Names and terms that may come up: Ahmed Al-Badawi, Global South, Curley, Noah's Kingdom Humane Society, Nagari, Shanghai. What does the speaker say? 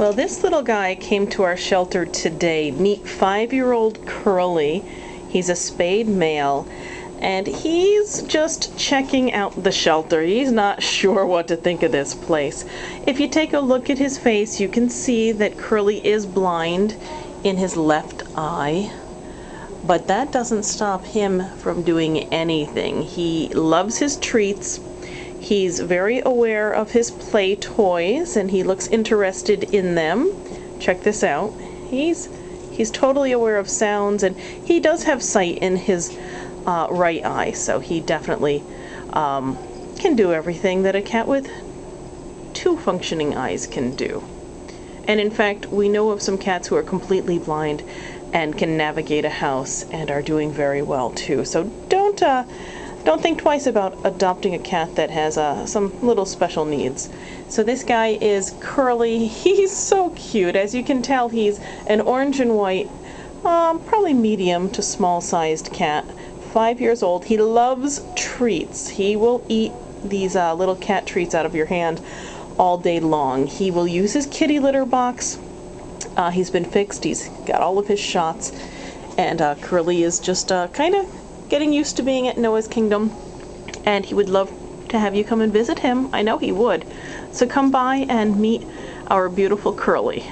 Well, this little guy came to our shelter today. Meet 5-year-old Curley. He's a spayed male, and he's just checking out the shelter. He's not sure what to think of this place. If you take a look at his face, you can see that Curley is blind in his left eye, but that doesn't stop him from doing anything. He loves his treats. He's very aware of his play toys, and he looks interested in them. Check this out. He's totally aware of sounds, and he does have sight in his right eye, so he definitely can do everything that a cat with two functioning eyes can do. And in fact, we know of some cats who are completely blind and can navigate a house and are doing very well too. So don't think twice about adopting a cat that has some little special needs. So this guy is Curley. He's so cute. As you can tell, he's an orange and white, probably medium to small sized cat. 5 years old. He loves treats. He will eat these little cat treats out of your hand all day long. He will use his kitty litter box. He's been fixed. He's got all of his shots. And Curley is just kind of getting used to being at Noah's Kingdom, and he would love to have you come and visit him. I know he would. So come by and meet our beautiful Curley.